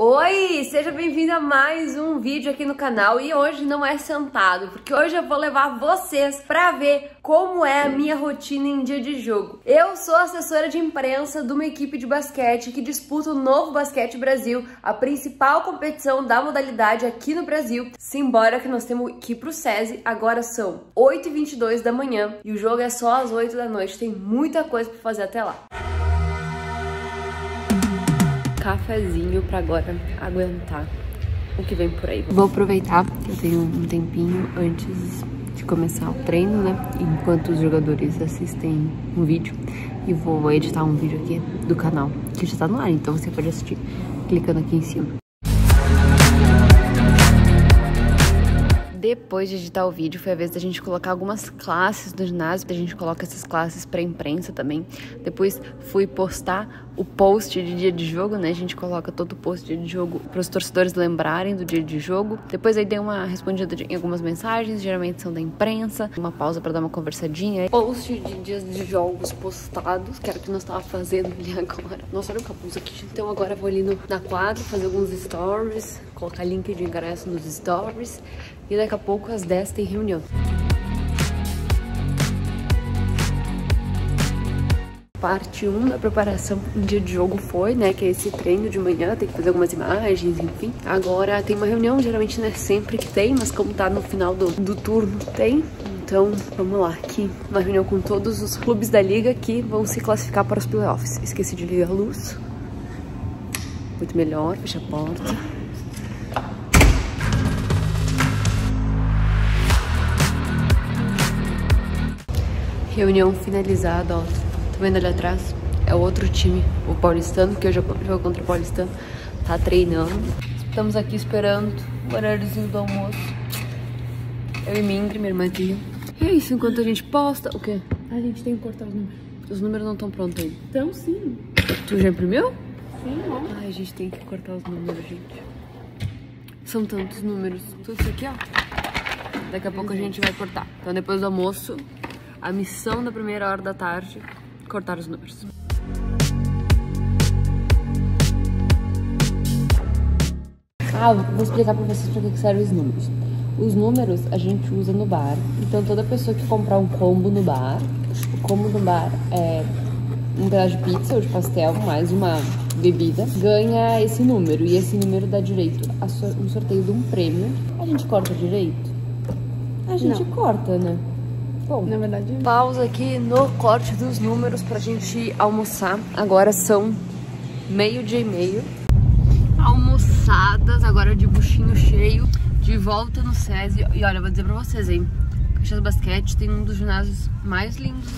Oi, seja bem-vindo a mais um vídeo aqui no canal e hoje não é sentado, porque hoje eu vou levar vocês pra ver como é a minha rotina em dia de jogo. Eu sou assessora de imprensa de uma equipe de basquete que disputa o Novo Basquete Brasil, a principal competição da modalidade aqui no Brasil, simbora que nós temos que ir pro SESI, agora são 8h22 da manhã e o jogo é só às 8 da noite, tem muita coisa pra fazer até lá. Cafezinho pra agora aguentar o que vem por aí. Vou aproveitar que eu tenho um tempinho antes de começar o treino, né? Enquanto os jogadores assistem um vídeo, e vou editar um vídeo aqui do canal que já tá no ar, então você pode assistir clicando aqui em cima. Depois de editar o vídeo, foi a vez da gente colocar algumas classes do ginásio, a gente coloca essas classes pra imprensa também. Depois fui postar o post de dia de jogo, né? A gente coloca todo o post de dia de jogo pros torcedores lembrarem do dia de jogo. Depois aí dei uma respondida em algumas mensagens, geralmente são da imprensa, uma pausa pra dar uma conversadinha. Post de dias de jogos postados, que era o que nós tava fazendo ali agora. Nossa, olha o capuz aqui. Então agora vou ali na quadra fazer alguns stories, colocar link de ingresso nos stories. E daqui a pouco, às 10, tem reunião. Parte 1 da preparação de jogo foi, né, que é esse treino de manhã, tem que fazer algumas imagens, enfim. Agora tem uma reunião, geralmente não é sempre que tem, mas como tá no final do turno, tem. Então, vamos lá, aqui uma reunião com todos os clubes da liga que vão se classificar para os playoffs. Esqueci de ligar a luz. Muito melhor, fecha a porta. Reunião finalizada, ó, tá vendo ali atrás? É outro time, o Paulistano, que eu já jogo contra o Paulistano, tá treinando. Estamos aqui esperando o horáriozinho do almoço. Eu e Mindre, minha irmãzinha. E é isso, enquanto a gente posta, o quê? A gente tem que cortar os números. Os números não estão prontos ainda. Então sim. Tu já imprimiu? Sim, ó. Ai, a gente tem que cortar os números, gente. São tantos números. Tudo isso aqui, ó. Daqui a pouco a gente vai cortar. Então depois do almoço... A missão da primeira hora da tarde, cortar os números. Ah, vou explicar pra vocês pra que servem os números. Os números a gente usa no bar. Então toda pessoa que comprar um combo no bar, o combo no bar é um pedaço de pizza ou de pastel, mais uma bebida, ganha esse número. E esse número dá direito a um sorteio de um prêmio. A gente corta direito? A gente corta, né? Bom, na verdade... Pausa aqui no corte dos números pra gente almoçar. Agora são 12h30. Almoçadas, agora de buchinho cheio. De volta no SESI. E olha, vou dizer pra vocês, hein. Caxias do Basquete tem um dos ginásios mais lindos.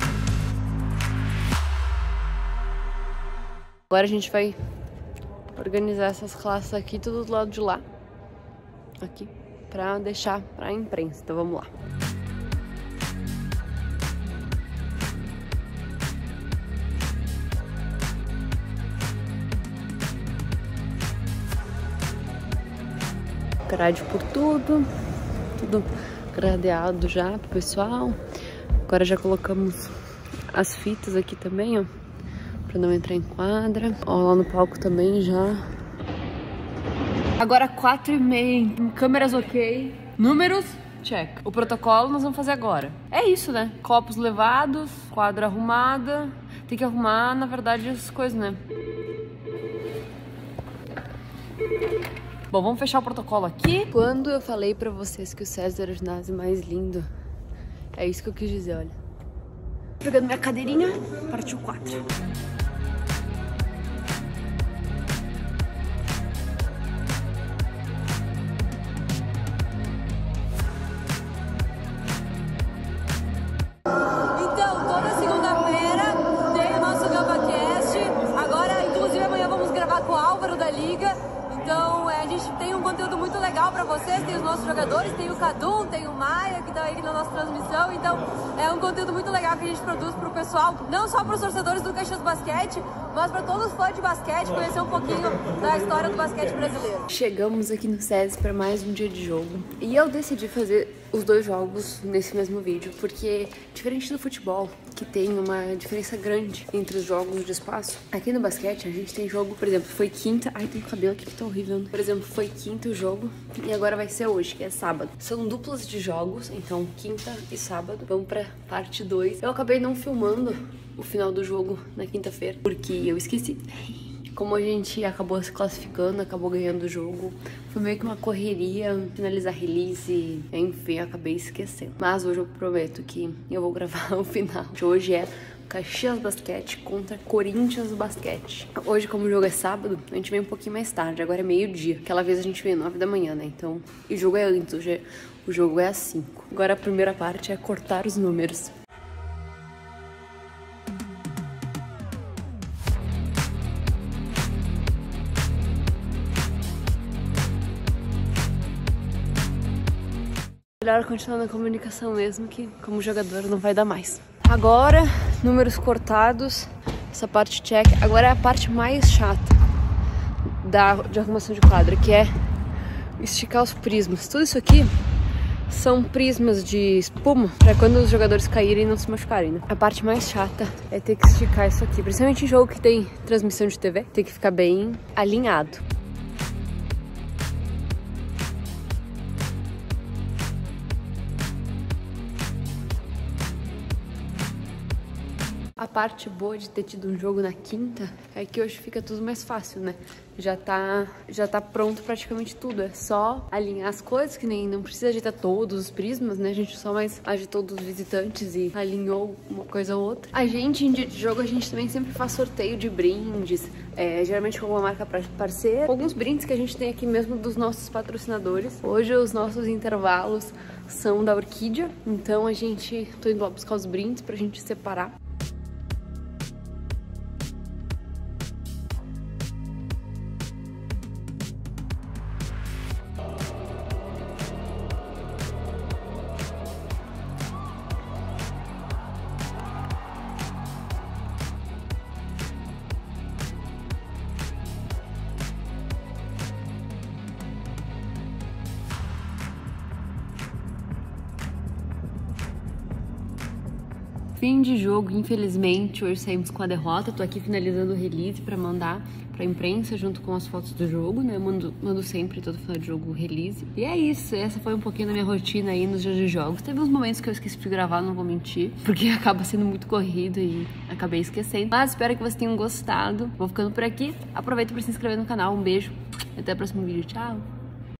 Agora a gente vai organizar essas classes aqui, tudo do lado de lá. Aqui, pra deixar pra imprensa. Então vamos lá. Grade por tudo, tudo gradeado já pro pessoal. Agora já colocamos as fitas aqui também, ó, pra não entrar em quadra. Ó, lá no palco também já. Agora 4h30, câmeras ok, números, check. O protocolo nós vamos fazer agora. É isso, né? Copos levados, quadra arrumada. Tem que arrumar, na verdade, as coisas, né? Bom, vamos fechar o protocolo aqui. Quando eu falei pra vocês que o César era o ginásio mais lindo, é isso que eu quis dizer, olha. Pegando minha cadeirinha, partiu 4. Tem os nossos jogadores, tem o Cadu, tem o Maia, que estão aí na nossa transmissão. Então é um conteúdo muito legal que a gente produz para o pessoal, não só para os torcedores do Caxias do Basquete, mas para todos os fãs de basquete, conhecer um pouquinho da história do basquete brasileiro. Chegamos aqui no SESI para mais um dia de jogo e eu decidi fazer os dois jogos nesse mesmo vídeo, porque diferente do futebol, que tem uma diferença grande entre os jogos de espaço. Aqui no basquete a gente tem jogo, por exemplo, foi quinta. Ai, tem cabelo aqui que tá horrível, né? Por exemplo, foi quinta o jogo e agora vai ser hoje, que é sábado. São duplas de jogos, então quinta e sábado. Vamos pra parte 2. Eu acabei não filmando o final do jogo na quinta-feira, porque eu esqueci. Como a gente acabou se classificando, acabou ganhando o jogo, foi meio que uma correria, finalizar release, enfim, acabei esquecendo. Mas hoje eu prometo que eu vou gravar o final. Hoje é Caxias Basquete contra Corinthians Basquete. Hoje, como o jogo é sábado, a gente vem um pouquinho mais tarde, agora é meio-dia. Aquela vez a gente veio 9 da manhã, né? Então, e o jogo é antes, hoje o jogo é às 5. Agora a primeira parte é cortar os números. Melhor continuar na comunicação mesmo, que como jogador não vai dar mais. Agora, números cortados, essa parte check. Agora é a parte mais chata de arrumação de quadra, que é esticar os prismas. Tudo isso aqui são prismas de espuma, para quando os jogadores caírem e não se machucarem, né? A parte mais chata é ter que esticar isso aqui, principalmente em jogo que tem transmissão de TV, tem que ficar bem alinhado. A parte boa de ter tido um jogo na quinta é que hoje fica tudo mais fácil, né? Já tá pronto praticamente tudo. É só alinhar as coisas, que nem não precisa agitar todos os prismas, né? A gente só mais agitou todos os visitantes e alinhou uma coisa ou outra. A gente, em dia de jogo, a gente também sempre faz sorteio de brindes, geralmente com uma marca parceira. Alguns brindes que a gente tem aqui mesmo dos nossos patrocinadores. Hoje os nossos intervalos são da Orquídea, então a gente... tô indo lá buscar os brindes pra gente separar. Fim de jogo, infelizmente, hoje saímos com a derrota. Tô aqui finalizando o release pra mandar pra imprensa junto com as fotos do jogo, né? Mando sempre, todo final de jogo, o release. E é isso, essa foi um pouquinho da minha rotina aí nos dias de jogos. Teve uns momentos que eu esqueci de gravar, não vou mentir, porque acaba sendo muito corrido e acabei esquecendo. Mas espero que vocês tenham gostado. Vou ficando por aqui. Aproveita pra se inscrever no canal. Um beijo e até o próximo vídeo. Tchau!